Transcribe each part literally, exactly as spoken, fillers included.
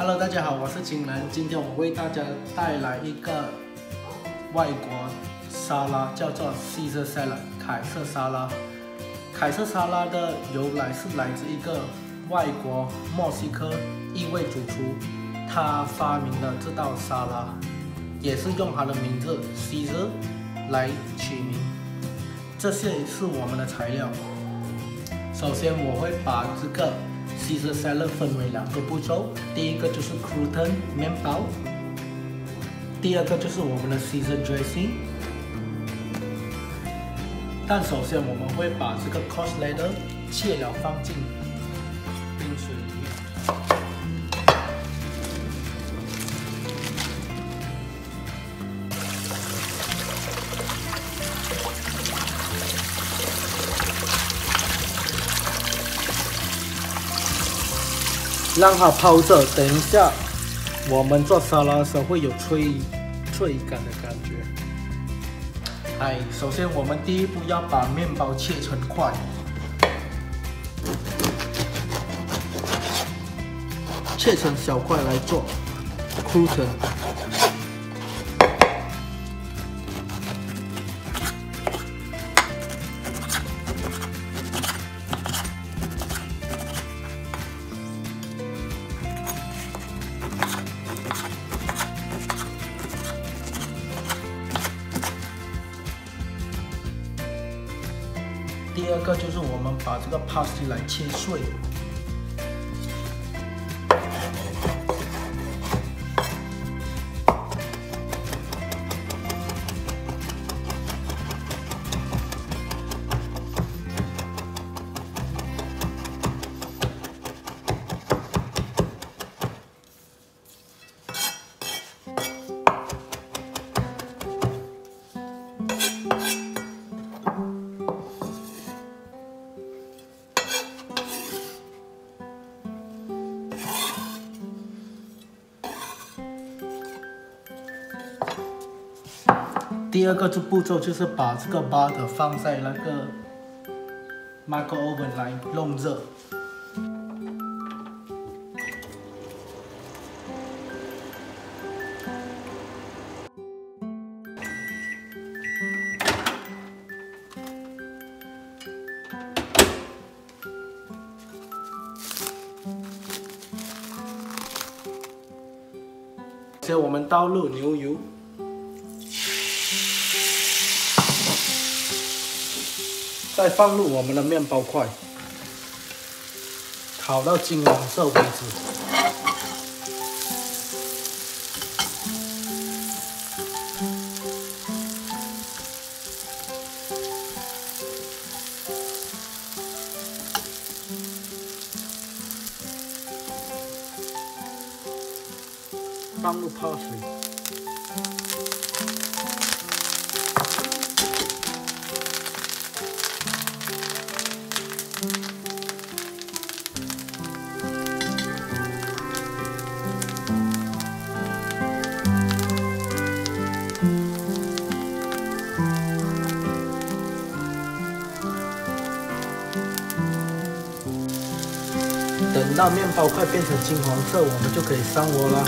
Hello， 大家好，我是金兰，今天我为大家带来一个外国沙拉，叫做 Caesar Salad 凯瑟沙拉。凯瑟沙拉的由来是来自一个外国墨西哥一位主厨，他发明了这道沙拉，也是用他的名字 Caesar 来取名。这些是我们的材料。 首先，我会把这个 Caesar salad 分为两个步骤。第一个就是 Crouton 面包，第二个就是我们的 Caesar dressing。但首先，我们会把这个 cost leather 切了放进冰水里面。 让它泡着，等一下我们做沙拉的时候会有脆脆感的感觉。哎，首先我们第一步要把面包切成块，切成小块来做 crouton。第二个就是我们把这个 parsley 来切碎，第二个步骤就是把这个 butter 放在那个 micro oven 来弄热。接着我们倒入牛油。 再放入我们的面包块，烤到金黄色为止。放入 parsley。 等到面包快变成金黄色，我们就可以上锅啦。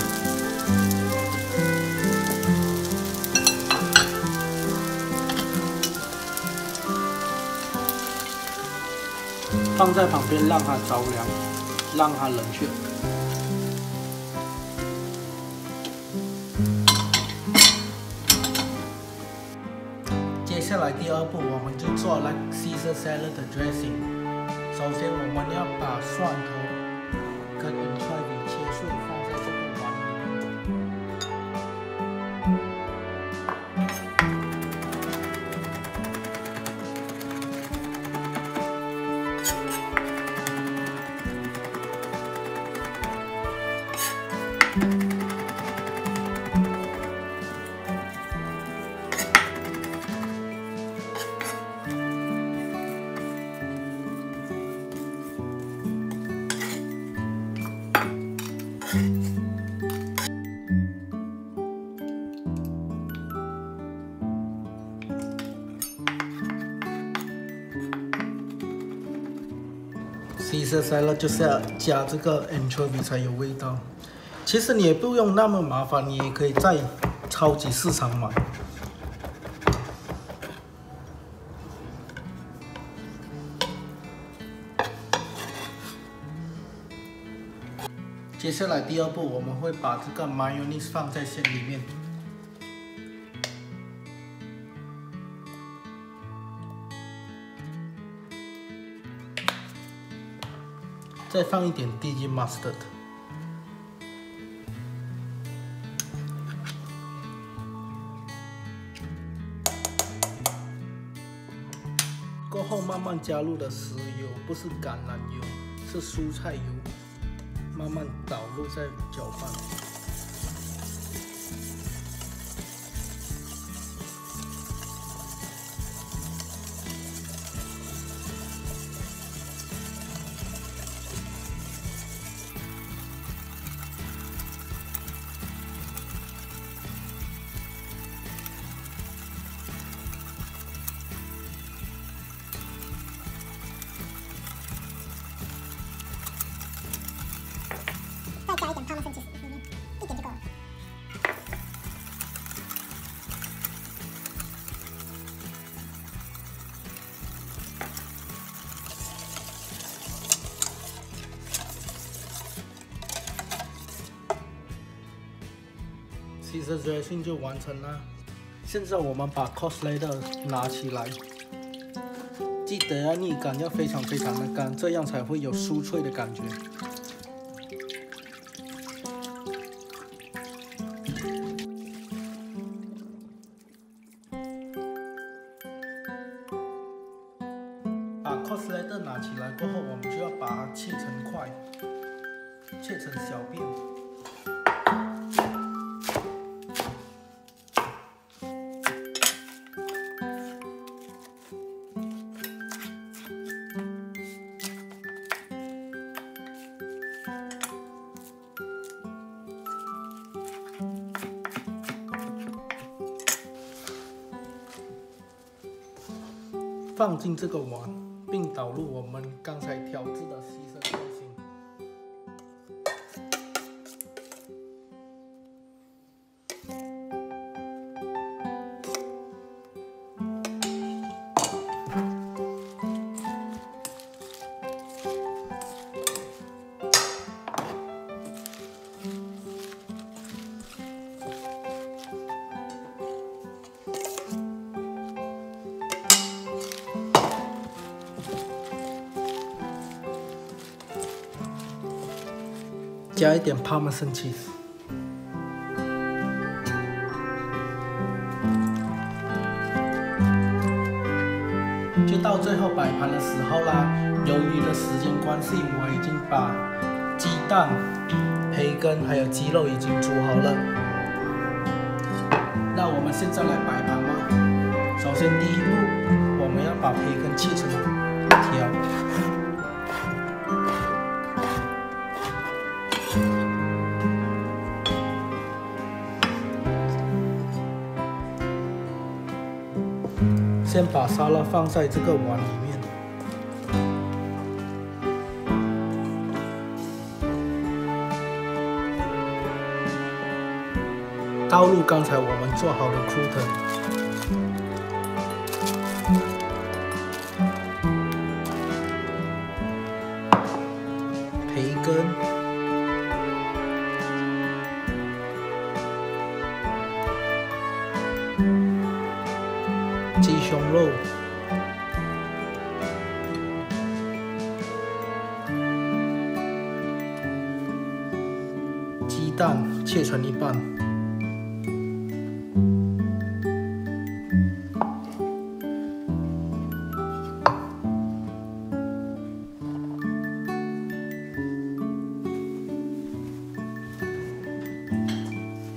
放在旁边让它着凉，让它冷却。接下来第二步，我们就做那 Caesar salad 的 dressing。首先，我们要把蒜头。 跟 anchovy 切碎，放在这个碗里。Caesar salad 就是要加这个 anchovy 才有味道。其实你也不用那么麻烦，你也可以在超级市场买。接下来第二步，我们会把这个 mayonnaise 放在馅里面。再放一点低筋 mustard， 过后慢慢加入的食油，不是橄榄油，是蔬菜油，慢慢倒入再搅拌。加一点帕玛森起司，里面一点就够了。其实dressing就完成了。现在我们把 cutlet 拿起来，记得要沥干，要非常非常的干，这样才会有酥脆的感觉。 cutlet 拿起来过后，我们就要把它切成块，切成小片。放进这个碗。 并倒入我们刚才调制的西式点心。加一点 parmesan cheese， 就到最后摆盘的时候啦。由于的时间关系，我已经把鸡蛋、培根还有鸡肉已经煮好了。那我们现在来摆盘吧。首先第一步，我们要把培根切成条。 先把沙拉放在这个碗里面，倒入刚才我们做好的 Crouton、培根。 鸡胸肉、鸡蛋切成一半，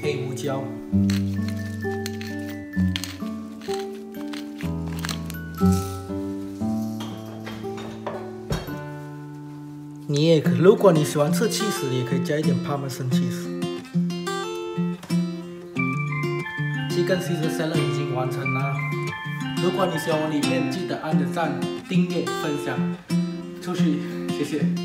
黑胡椒。 你也可，如果你喜欢吃起司，也可以加一点 Parmesan cheese。鸡跟 Caesar Salad 已经完成了。如果你喜欢我的影片，记得按个赞、订阅、分享出去，谢谢。